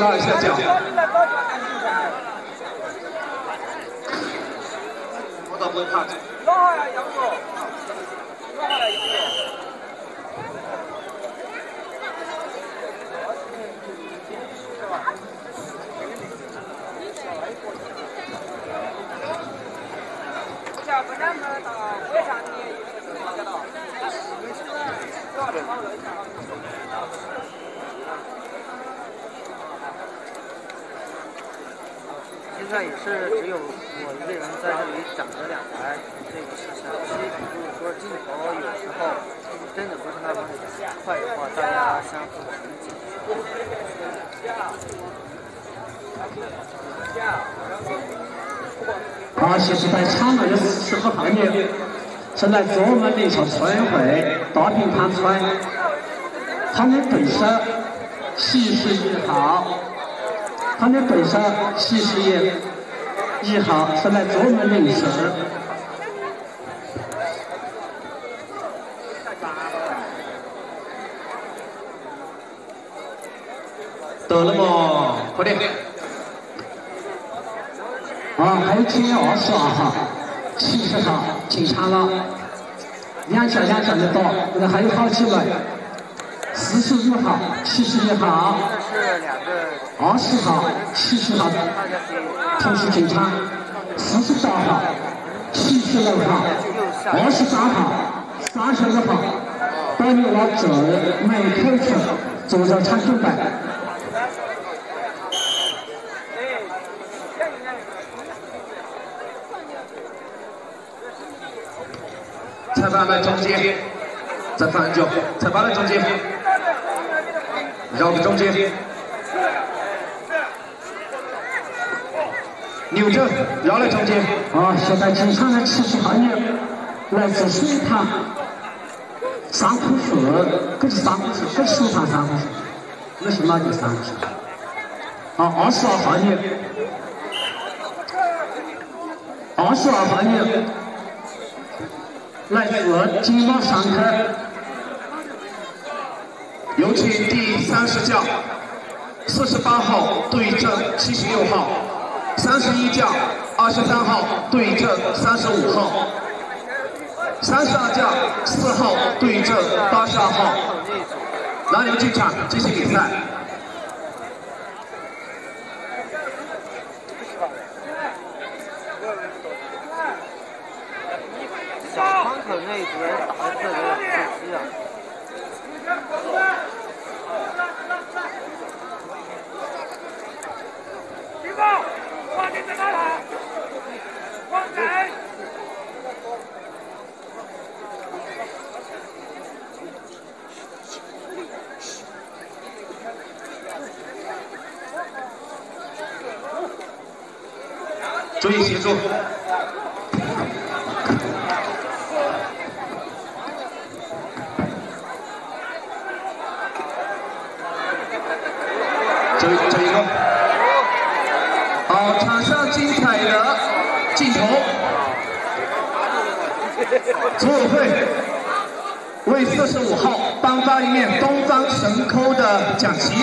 拉一下脚。我倒不会怕。现在也是只有我一个人在这里整着两台这个摄像机，如果说镜头有时候真的不是那么快的话，大家相互理解。好，现在场内有10号朋友，现在左门的从村会大平塘村，他们对手71号。 他们本身71号，现在左门领先。得了吗？快点！啊，还有20号，70号进场了，两脚就到，那还有好几位。 45号、71号、20号、70号同时进场，48号、76号、23号、32号，带你往这门口去做热场准备。裁判们中间，再放一脚，裁判们中间。 绕到中间，扭正，绕到中间。啊，现在进场的70号人来自水塘三浦市，可是三浦市，可是水塘三浦市，那是哪个三浦市？啊，22号人，22号人来自金华山口。 有请第30叫48号对阵76号，31叫23号对阵35号，32叫4号对阵82号。男女进场进行比赛。小窗口那一边打的特别可惜啊。 注意协助。 组委会为45号颁发一面东方神铲的奖旗。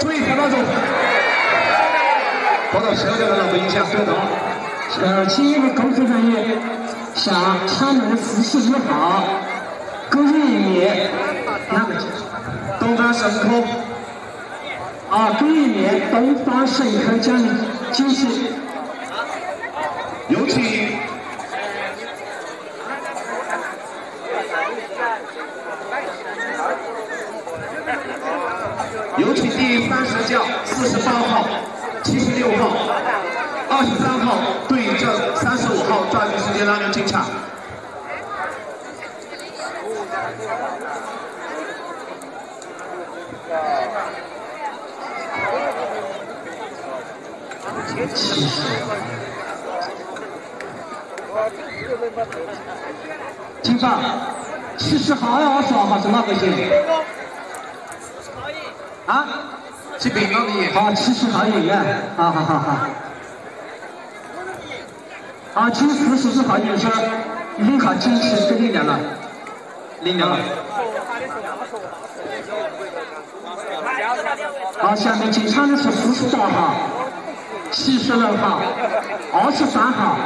注意，裁判组，报道谁的不影响对等。请一位工作人员向场内45号勾选一面哪个？东方神铲。啊，勾一面东方神铲奖旗。有请。 有请第30叫48号、76号、23号对阵35号，抓紧时间拉人进场。金发，70号、22号是哪个进？ 啊，这边哪里？好，70号演员，好好好好。啊，请45号女生，6号进去给领奖了，领奖了。好，下面请上的是14号、72号、28号、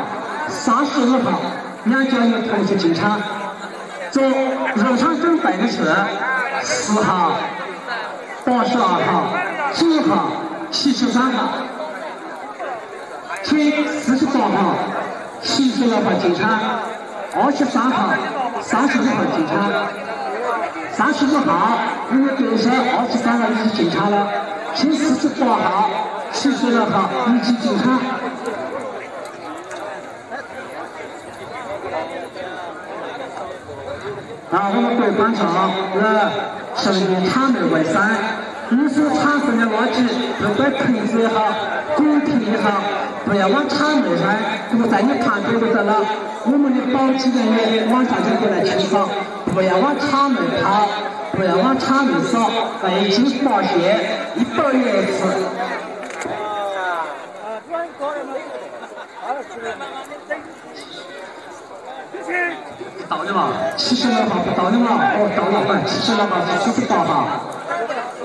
32号，两家有同是警察。走入场证摆的是4号、82号、9号、73号，吹48号、76号警察，23号、35号警察。 35号，因为本身23号已经警察了，请48号、76号以及警察。啊，我们各位观众，我属于场内卫生，你说场上的垃圾，不管瓶子也好，锅瓶也好，不要往场内扔，如果在你旁边就得了。我们的保洁人员晚上就过来清扫。 不要往场内跑，不要往场内扫，未经发现100元次。到的嘛？76号不到的嘛？哦，到了，快！76号是48号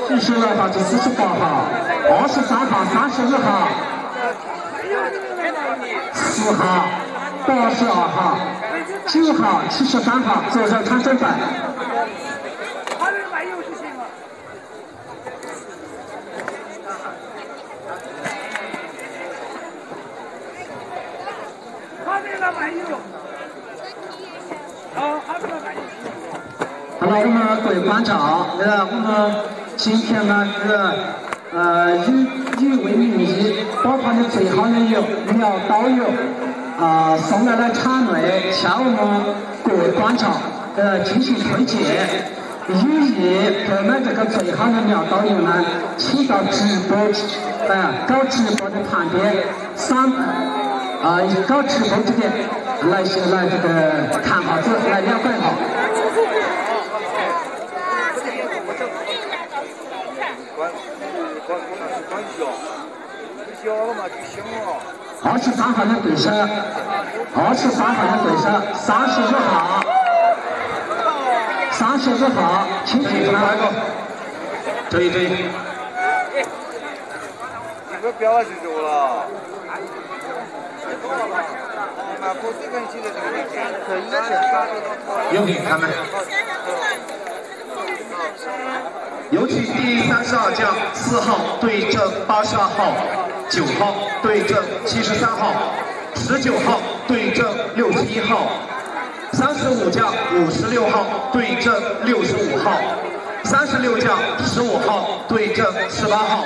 ，76号是48号，23号、32号，4号、82号。 9号、73号，走上场正反。好了，我们各位观众，我们今天呢是以为名义，包括你最好的友、聊导游。 送来了场内向我们各位观众进行推荐。有意购买这个最好的苗导游呢，请到直播搞直播的旁边搞直播这边来这个看好子来了解好。23号的对手，23号的对手，35号，35号，请进场。对对。你们表示走了。有给他们。尤其第30号将4号对阵82号。 9号对阵73号，19号对阵61号，35将56号对阵65号，36将15号对阵18号。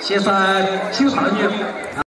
协商清朝的女。